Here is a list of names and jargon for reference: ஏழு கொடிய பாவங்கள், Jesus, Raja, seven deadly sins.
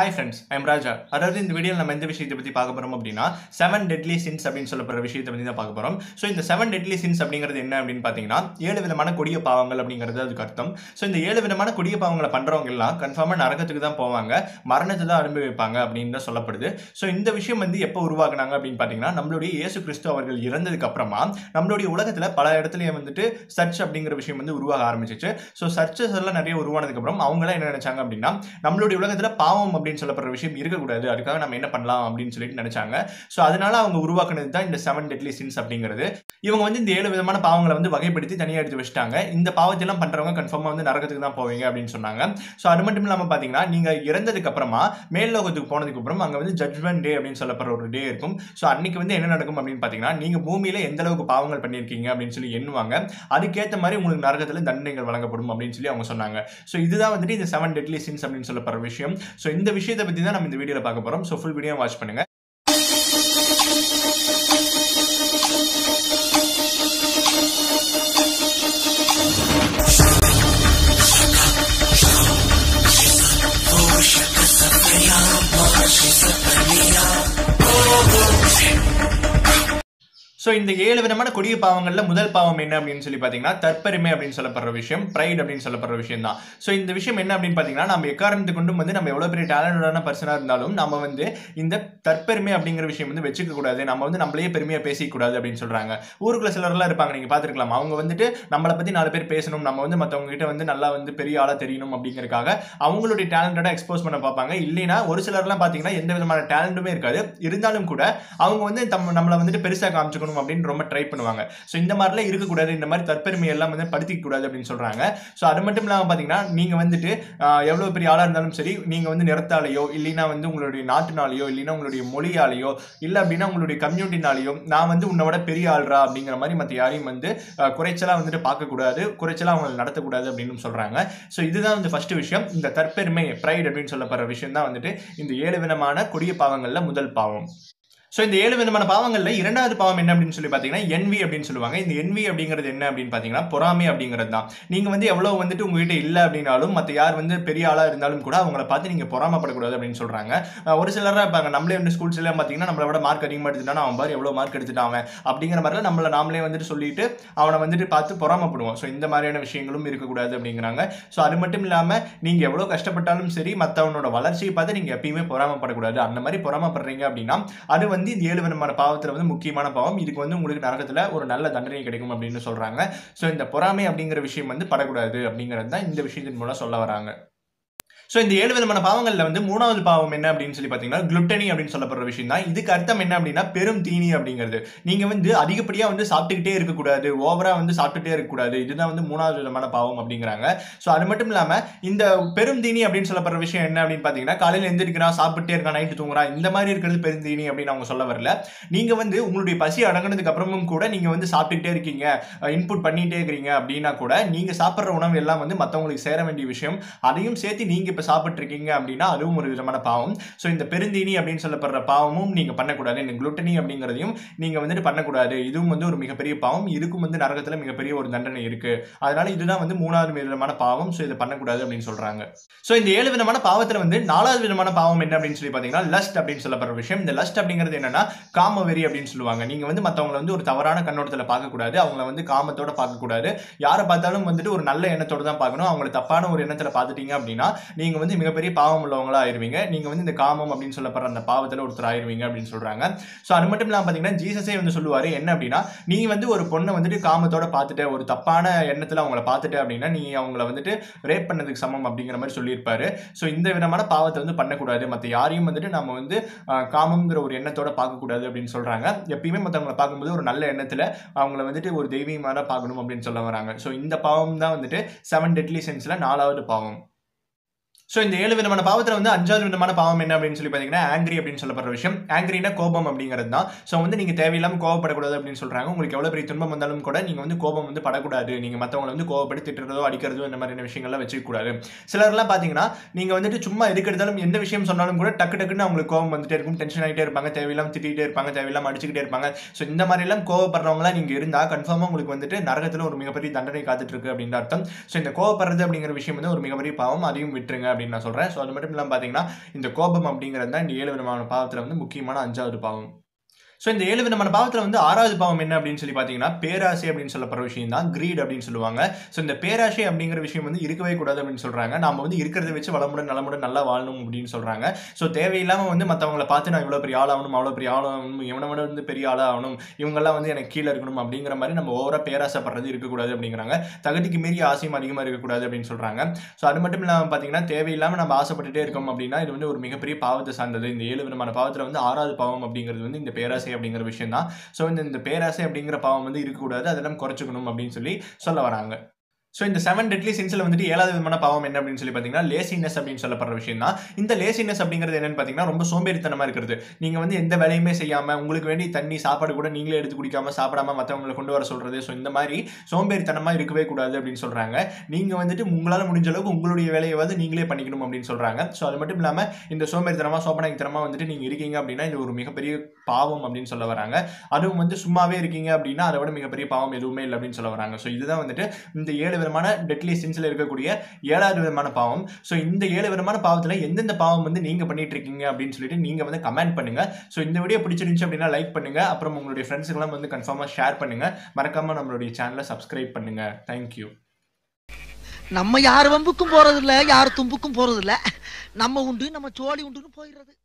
Hi friends, I am Raja. In this video, we will see the 7 deadly sins. So, in the 7 deadly sins, we will see the 7 விதமான கொடிய பாவங்கள் அப்படிங்கிறதுக்கு அர்த்தம். So, இந்த 7 விதமான கொடிய பாவங்களை பண்றவங்க எல்லாம் கன்ஃபார்மா நரகத்துக்கு தான் போவாங்க, மரணத்தை தான் அனுபவிப்பாங்க அப்படினு சொல்லப்படுது. So, இந்த விஷயம் வந்து எப்ப உருவாக்குனாங்க அப்படினு பாத்தீங்கன்னா, நம்மளுடைய இயேசு கிறிஸ்து அவர்கள் இறந்ததுக்கு அப்புறமா நம்மளுடைய உலகத்துல பல இடத்துல வந்துட்டு சர்ச் அப்படிங்கிற விஷயம் வந்து உருவாக ஆரம்பிச்சிச்சு. So, சர்ச்சஸ் எல்லாம் நிறைய உருவானதுக்கு அப்புறம் அவங்க எல்லாம் என்ன நினைச்சாங்க அப்படினா, நம்மளுடைய உலகத்துல பாவம் சொல்லப்படுற விஷயம் இருக்கக்கூடாது, அதுக்காக நம்ம என்ன பண்ணலாம் அப்படின்னு சொல்லிட்டு நினைச்சாங்க. சோ அதனால அவங்க உருவாக்குனது தான் இந்த 7 deadly sins அப்படிங்கிறது. இவங்க வந்து இந்த 7 விதமான பாவங்களை வந்து வகைப்படுத்தி தனியா எடுத்து வச்சிட்டாங்க. இந்த பாவத்தை எல்லாம் பண்றவங்க கன்ஃபார்மா வந்து நரகத்துக்கு தான் போவீங்க அப்படின்னு சொன்னாங்க. சோ அது மட்டும் இல்லாம பாத்தீங்கன்னா, நீங்க இறந்ததுக்கு அப்புறமா மேல்லோகத்துக்கு போனதுக்கு அப்புறம் அங்க வந்து ஜட்ஜ்மென்ட் டே அப்படின்னு சொல்லப்படுற ஒரு டே இருக்கும். சோ அன்னைக்கு வந்து என்ன நடக்கும் அப்படின்னு பாத்தீங்கன்னா, நீங்க பூமியில எந்த அளவுக்கு பாவங்கள் பண்ணிருக்கீங்க அப்படின்னு சொல்லி எண்ணுவாங்க. அதுக்கேற்ற மாதிரி உங்களுக்கு நரகத்துல தண்டனைகள் வழங்கப்படும் அப்படின்னு சொல்லி அவங்க சொன்னாங்க. சோ இதுதான் வந்துட்டு இந்த 7 deadly sins அப்படின்னு சொல்லப்படுற விஷயம். சோ இந்த விஷயத்தை பத்தி தான் நம்ம இந்த வீடியோல பார்க்க போறோம். சோ ஃபுல் வீடியோ வாட்ச் பண்ணுங்க. சோ இந்த 7 விதமான கொடிய பாவங்கள்ல முதல் பாவம் என்ன அப்படின்னு சொல்லி பாத்தீங்கன்னா, தற்பெருமை அப்படின்னு சொல்லப்படுற விஷயம், பிரைட் அப்படின்னு சொல்லப்படுற விஷயம் தான். சோ இந்த விஷயம் என்ன அப்படின்னு பாத்தீங்கன்னா, நம்ம எக்காரணத்து கொண்டும் வந்து நம்ம எவ்வளவு பெரிய டேலண்டடான பர்சனா இருந்தாலும் நம்ம வந்து இந்த தற்பெருமை அப்படிங்கிற விஷயம் வந்து வச்சுக்க கூடாது, நம்ம வந்து நம்மளையே பெருமையா பேசிக்க கூடாது அப்படின்னு சொல்றாங்க. ஊருக்குள்ள சிலர்லாம் இருப்பாங்க, நீங்க பாத்துருக்கலாம், அவங்க வந்துட்டு நம்மளை பத்தி 4 பேர் பேசணும், நம்ம வந்து மத்தவங்க கிட்ட வந்து நல்லா வந்து பெரிய ஆளா தெரியணும் அப்படிங்கறக்காக அவங்களுடைய டேலண்டடா எக்ஸ்போஸ் பண்ண பார்ப்பாங்க. இல்லைன்னா ஒரு சிலர்லாம் பாத்தீங்கன்னா எந்த விதமான டேலண்டுமே இருக்காது, இருந்தாலும் கூட அவங்க வந்து நம்மளை வந்துட்டு பெருசா காமிச்சுக்கணும் அப்படின்னு ரொம்ப ட்ரை பண்ணுவாங்க. சோ இந்த மாதிரிலாம் இருக்கக்கூடாது, இந்த மாதிரி தற்பெருமை எல்லாம் வந்து படுத்திக்க கூடாது அப்படின்னு சொல்றாங்க. சோ அது மட்டும் இல்லாம பாத்தீங்கன்னா, நீங்க வந்துட்டு எவ்வளவு பெரிய ஆளா இருந்தாலும் சரி, நீங்க வந்து நிறத்தாலேயோ இல்லைன்னா வந்து உங்களுடைய நாட்டினாலேயோ இல்லைன்னா உங்களுடைய மொழியாலேயோ இல்ல அப்படின்னா உங்களுடைய கம்யூனிட்டினாலேயோ நான் வந்து உன்னோட பெரிய ஆள்ரா அப்படிங்கிற மாதிரி மற்ற யாரையும் வந்து குறைச்சலா வந்துட்டு பார்க்கக்கூடாது, குறைச்சலா அவங்களை நடத்தக்கூடாது அப்படின்னு சொல்றாங்க. சோ இதுதான் வந்து ஃபர்ஸ்ட் விஷயம், இந்த தற்பெருமை பிரைட் அப்படின்னு சொல்லப்படுற விஷயம் தான் வந்துட்டு இந்த 7 விதமான கொடிய பாவங்கள்ல முதல் பாவம். சோ இந்த 7 விதமான பாவங்கள்ல இரண்டாவது பாவம் என்ன அப்படின்னு சொல்லி பாத்தீங்கன்னா, என்வி அப்படின்னு சொல்லுவாங்க. இந்த என்வி அப்படிங்கிறது என்ன அப்படின்னு பாத்தீங்கன்னா, பொறாமை அப்படிங்கிறது தான். நீங்க வந்து எவ்வளவு வந்துட்டு உங்ககிட்ட இல்ல அப்படின்னாலும் மத்த யார் வந்து பெரிய ஆளா இருந்தாலும் கூட அவங்கள பார்த்து நீங்க பொறாமப்படக்கூடாது அப்படின்னு சொல்றாங்க. ஒரு சிலரா இருப்பாங்க, நம்மளே வந்து ஸ்கூல்ஸ் எல்லாம் பாத்தீங்கன்னா நம்மளை விட மார்க் அதிகமா எடுத்துட்டானா அவன் பாரு எவ்வளவு மார்க் எடுத்துட்டான் அப்படிங்கிற மாதிரி நம்மள நாமளே வந்துட்டு சொல்லிட்டு அவனை வந்துட்டு பார்த்து பொறாமப்படுவோம். சோ இந்த மாதிரியான விஷயங்களும் இருக்கக்கூடாது அப்படிங்கிறாங்க. சோ அது மட்டும் இல்லாம நீங்க எவ்வளவு கஷ்டப்பட்டாலும் சரி மத்தவனோட வளர்ச்சியை பார்த்து நீங்க எப்பயுமே பொறாமப்படக்கூடாது. அந்த மாதிரி பொறாமப்படுறீங்க அப்படின்னா அது வந்து இந்த 7 விதமான பாவத்துல வந்து முக்கியமான பாவம். இதுக்கு வந்து உங்களுக்கு நரகத்துல ஒரு நல்ல தண்டனை கிடைக்கும் அப்படின்னு சொல்றாங்க. சோ இந்த பொறாமை அப்படிங்கிற விஷயம் வந்து படக்கூடாது அப்படிங்கிறது தான் இந்த விஷயத்தின் மூலம் சொல்ல வராங்க. சோ இந்த 7 விதமான பாவங்கள்ல வந்து மூணாவது பாவம் என்ன அப்படின்னு சொல்லி பாத்தீங்கன்னா, குளுட்டனி அப்படின்னு சொல்லப்படுற விஷயம் தான். இதுக்கு அர்த்தம் என்ன அப்படின்னா, பெரும் தீனி அப்படிங்கிறது. நீங்க வந்து அதிகப்படியா வந்து சாப்பிட்டுக்கிட்டே இருக்கக்கூடாது, ஓவரா வந்து சாப்பிட்டுட்டே இருக்கக்கூடாது. இதுதான் வந்து மூணாவது விதமான பாவம் அப்படிங்கிறாங்க. சோ அது மட்டும் இல்லாம இந்த பெரும் தீனி அப்படின்னு சொல்லப்படுற விஷயம் என்ன அப்படின்னு பாத்தீங்கன்னா, காலையில எழுந்திருக்கிறான், சாப்பிட்டுட்டே இருக்கான், நைட்டு தூங்குறான், இந்த மாதிரி இருக்கிறது பெரும் தீனி அப்படின்னு அவங்க சொல்ல வரல. நீங்க வந்து உங்களுடைய பசி அடங்கினதுக்கு அப்புறமும் கூட நீங்க வந்து சாப்பிட்டுக்கிட்டே இருக்கீங்க, இன்புட் பண்ணிட்டே இருக்கிறீங்க அப்படின்னா கூட நீங்க சாப்பிட்ற உணவு எல்லாம் வந்து மற்றவங்களுக்கு சேர வேண்டிய விஷயம், அதையும் சேர்த்து நீங்க சாப்பிட்டு இருக்கீங்க அப்படின்னா அதுவும் ஒரு விதமான பாவம். சோ இந்த பெருந்தீனி அப்படின்னு சொல்லப்படுற பாவமும் நீங்க பண்ணக்கூடாது, இந்த குளுட்டனி அப்படிங்கிறதையும் நீங்க வந்துட்டு பண்ணக்கூடாது. இதுவும் வந்து ஒரு மிகப்பெரிய பாவம், இதுக்கும் வந்து நரகத்துல மிகப்பெரிய ஒரு தண்டனை இருக்கு. அதனால இதுதான் வந்து மூணாவது விதமான பாவம். சோ இதை பண்ணக்கூடாது அப்படின்னு சொல்றாங்க. சோ இந்த 7 விதமான பாவத்துல வந்து நாலாவது விதமான பாவம் என்ன அப்படின்னு சொல்லி பாத்தீங்கன்னா, லஸ்ட் அப்படின்னு சொல்லப்படுற விஷயம். இந்த லஸ்ட் அப்படிங்கிறது என்னன்னா, காமவெறி அப்படின்னு சொல்லுவாங்க. நீங்க வந்து மத்தவங்களை வந்து ஒரு தவறான கண்ணோட்டத்துல பார்க்கக்கூடாது, அவங்களை வந்து காமத்தோட பார்க்கக்கூடாது, யாரை பார்த்தாலும் வந்துட்டு ஒரு நல்ல எண்ணத்தோட தான் பார்க்கணும். அவங்களை தப்பான ஒரு எண்ணத்துல பார்த்துட்டீங்க அப்படின்னா நீங்க வந்து மிகப்பெரிய பாவம் உள்ளவங்களா ஆயிருவீங்க, நீங்க வந்து இந்த காமம் அப்படின்னு சொல்லப்படுற அந்த பாவத்துல ஒருத்தர் ஆயிருவீங்க அப்படின்னு சொல்றாங்க. சோ அது மட்டும் இல்லாம பாத்தீங்கன்னா, ஜீசஸே வந்து சொல்லுவாரு என்ன அப்படின்னா, நீ வந்து ஒரு பொண்ணை வந்துட்டு காமத்தோட பார்த்துட்ட, ஒரு தப்பான எண்ணத்துல அவங்கள பார்த்துட்ட அப்படின்னா நீ அவங்கள வந்துட்டு ரேப் பண்ணதுக்கு சமம் அப்படிங்கிற மாதிரி சொல்லியிருப்பாரு. சோ இந்த விதமான பாவத்தை வந்து பண்ணக்கூடாது, மத்த யாரையும் வந்துட்டு நம்ம வந்து காமங்கிற ஒரு எண்ணத்தோட பார்க்கக்கூடாது அப்படின்னு சொல்றாங்க. எப்பயுமே மத்தவங்களை பார்க்கும்போது ஒரு நல்ல எண்ணத்துல அவங்கள வந்துட்டு ஒரு தெய்வீகமான பார்க்கணும் அப்படின்னு சொல்ல வராங்க. சோ இந்த பாவம் தான் வந்துட்டு 7 deadly sins-ல நாலாவது பாவம். சோ இந்த 7 விதமான பாவத்துல வந்து அஞ்சாவது விதமான பாவம் என்ன அப்படின்னு சொல்லி பாத்தீங்கன்னா, ஆங்கிரி அப்படின்னு சொல்லப்படுற விஷயம். ஆங்கிரினா கோபம் அப்படிங்கிறது தான். சோ வந்து நீங்க தேவையில்லாம கோவப்படக்கூடாது அப்படின்னு சொல்றாங்க. உங்களுக்கு எவ்வளவு பெரிய துன்பம் வந்தாலும் கூட நீங்க வந்து கோபம் வந்து படக்கூடாது, நீங்க மத்தவங்களை வந்து கோவப்படி திட்டுறதோ அடிக்கிறதோ இந்த மாதிரியான விஷயங்கள்லாம் வச்சுக்க கூடாது. சிலர்லாம் பாத்தீங்கன்னா நீங்க வந்துட்டு சும்மா இருக்கிறதாலும் எந்த விஷயம் சொன்னாலும் கூட டக்கு டக்குன்னு அவங்களுக்கு கோபம் வந்துட்டே இருக்கும், டென்ஷன் ஆகிட்டே இருப்பாங்க, தேவையில்லாம திட்டிகிட்டே இருப்பாங்க, தேவையில்லாம அடிச்சுக்கிட்டே இருப்பாங்க. சோ இந்த மாதிரி எல்லாம் கோவப்படுறவங்களா நீங்க இருந்தா கன்ஃபார்மா உங்களுக்கு வந்துட்டு நரகத்துல ஒரு மிகப்பெரிய தண்டனை காத்துட்டு இருக்கு அப்படின்னு அர்த்தம். சோ இந்த கோவப்படுறது அப்படிங்கிற விஷயம் வந்து ஒரு மிகப்பெரிய பாவம், அதையும் விட்டுருங்க. அப்படின்னு நான் சொல்கிறேன். ஸோ அது மட்டும் இல்லாமல் பார்த்தீங்கன்னா இந்த கோபம் அப்படிங்கிறது தான் இந்த 7 விதமான பாவத்தில் வந்து முக்கியமான 5வது பாவம். ஸோ இந்த 7 விதமான பாவத்தில் வந்து 6வது பாவம் என்ன அப்படின்னு சொல்லி பார்த்தீங்கன்னா பேராசை அப்படின்னு சொல்லப்படுற விஷயம் தான் கிரீட் அப்படின்னு சொல்லுவாங்க. ஸோ இந்த பேராசை அப்படிங்கிற விஷயம் வந்து இருக்கவே கூடாது அப்படின்னு சொல்கிறாங்க. நம்ம வந்து இருக்கிறத வச்சு வளமுடன் நலமுடன் நல்லா வாழணும் அப்படின்னு சொல்கிறாங்க. ஸோ தேவையில்லாமல் வந்து மற்றவங்களை பார்த்து நான் இவ்வளோ பெரிய ஆளாகணும், அவ்வளோ பெரிய ஆளாகணும், இவனை விட வந்து பெரிய ஆளாகணும், இவங்கெல்லாம் வந்து எனக்கு கீழே இருக்கணும் அப்படிங்கிற மாதிரி நம்ம ஓவராக பேராசைப்படுறது இருக்கக்கூடாது அப்படிங்கிறாங்க. தகுதிக்கு மீறி ஆசையும் அதிகமாக இருக்கக்கூடாது அப்படின்னு சொல்கிறாங்க. ஸோ அது மட்டும் இல்லாமல் பார்த்தீங்கன்னா தேவையில்லாமல் நம்ம ஆசைப்பட்டுட்டே இருக்கோம் அப்படின்னா இது வந்து ஒரு மிகப்பெரிய பாவத்தை சார்ந்தது. இந்த 7 விதமான பாவத்தில் வந்து 6வது பாவம் அப்படிங்கிறது வந்து இந்த பேராசை அப்படிங்கிற விஷயம் தான். சோ இந்த பேராசை அப்படிங்கிற பாவம் வந்து இருக்கக்கூடாது, அதெல்லாம் குறைச்சுக்கணும் அப்படின்னு சொல்லி சொல்ல வராங்க. ஸோ இந்த 7 டெட்லி சின்ஸில் வந்துட்டு 7வது விதமான பாவம் என்ன அப்படின்னு சொல்லி பார்த்தீங்கன்னா லேசினஸ் அப்படின்னு சொல்லப்படுற விஷயம் தான். இந்த லேசினஸ் அப்படிங்கிறது என்னென்னு பார்த்தீங்கன்னா ரொம்ப சோம்பேறித்தனமாக இருக்கிறது. நீங்கள் வந்து எந்த வேலையுமே செய்யாமல் உங்களுக்கு வேண்டி தண்ணி சாப்பாடு கூட நீங்களே எடுத்து குடிக்காமல் சாப்பிடாமல் மற்றவங்களை கொண்டு வர சொல்கிறது. ஸோ இந்த மாதிரி சோம்பேறித்தனமாக இருக்கவே கூடாது அப்படின்னு சொல்கிறாங்க. நீங்கள் வந்துட்டு உங்களால் முடிஞ்ச அளவுக்கு உங்களுடைய வேலையாவது நீங்களே பண்ணிக்கணும் அப்படின்னு சொல்கிறாங்க. ஸோ அது மட்டும் இல்லாமல் இந்த சோம்பேறித்தனமாக சோப்பனைத்தனமாக வந்துட்டு நீங்கள் இருக்கீங்க அப்படின்னா இது ஒரு மிகப்பெரிய பாவம் அப்படின்னு சொல்ல வராங்க. அதுவும் வந்து சும்மாவே இருக்கீங்க அப்படின்னா அதை விட மிகப்பெரிய பாவம் எதுவுமே இல்லை அப்படின்னு சொல்ல வராங்க. ஸோ இதுதான் வந்துட்டு இந்த 7 விதமான டெட்லி சின்ஸ்ல இருக்கக்கூடிய 7வது விதமான பாவம். சோ இந்த 7 விதமான பாவத்துல எந்தெந்த பாவம் வந்து நீங்க பண்ணிட்டு இருக்கீங்க அப்படின்னு சொல்லிட்டு நீங்க வந்து கமெண்ட் பண்ணுங்க. சோ இந்த வீடியோ பிடிச்சிருந்துச்சு அப்படின்னா லைக் பண்ணுங்க, அப்புறம் உங்களுடைய ஃப்ரெண்ட்ஸ்க்கெல்லாம் வந்து கன்ஃபார்மா ஷேர் பண்ணுங்க, மறக்காம நம்மளுடைய சேனலை சப்ஸ்கிரைப் பண்ணுங்க. தேங்க்யூ. நம்ம யார் வம்புக்கும் போறது இல்ல, யார் தும்புக்கும் போறது இல்ல, நம்ம உண்டு நம்ம சோழி உண்டுன்னு போயிடுறது.